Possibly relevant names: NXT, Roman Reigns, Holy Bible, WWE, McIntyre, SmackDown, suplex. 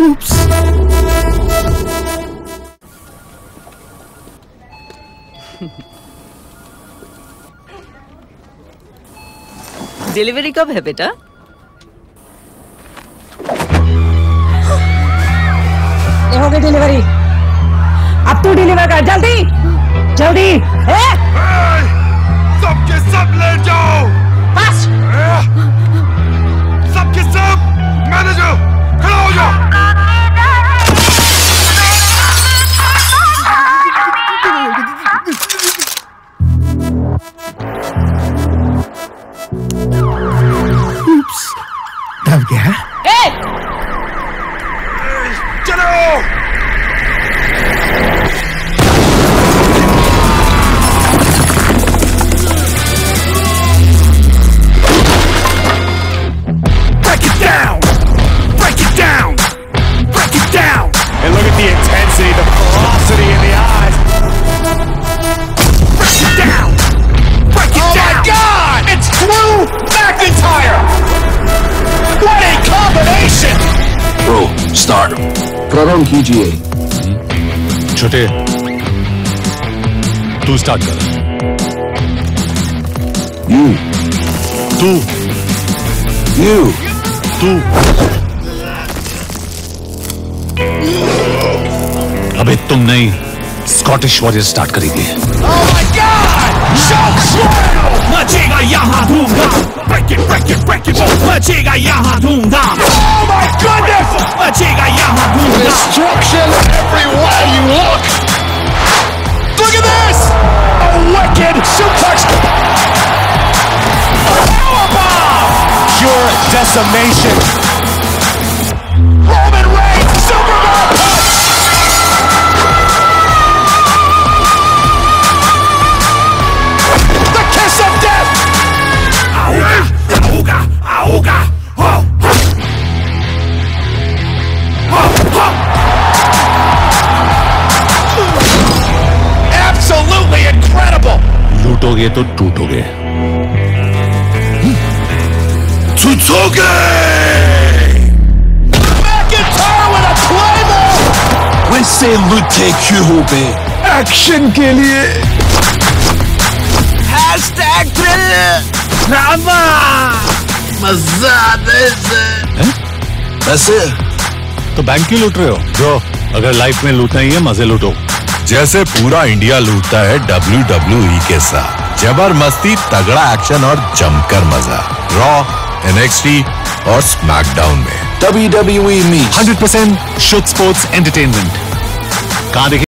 Oops. Delivery कब है बेटा? ये हो गई डिलीवरी। अब तू डिलीवर कर जल्दी जल्दी। सबके सब ले जाओ। बस। सबके सब मैनेजर खड़ा हो जाओ। उप्स। दब गया। ए! चलो। प्रणाम कीजिए। छोटे, तू स्टार्ट कर। यू, तू, यू, तू। अबे तुम नहीं, स्कॉटिश वॉरियर्स स्टार्ट करेंगे। Oh my God! Shock! मचेगा यहाँ धूमधाम। Break it, break it, break it. मचेगा यहाँ धूमधाम। Oh my goodness! मचेगा यहाँ धूमधाम। Destruction everywhere you look. Look at this! A wicked suplex. A power bomb. Pure decimation. Roman Reigns Superman punch. The kiss of death. Auga, auga, auga. Absolutely incredible. लूटोगे तो टूटोगे. टूटोगे. McIntyre with a claymore. वैसे लूटे क्यों हो बे? Action के लिए. #Thriller. Drama. मज़ा देसे. वैसे तो बैंक क्यों लूट रहे हो? जो अगर लाइफ में लूटना ही है मजे लूटो. जैसे पूरा इंडिया लूटता है WWE के साथ. जबरमस्ती, तगड़ा एक्शन और जमकर मजा. रॉ, NXT और स्मैकडाउन में WWE 100% Shoot Sports Entertainment.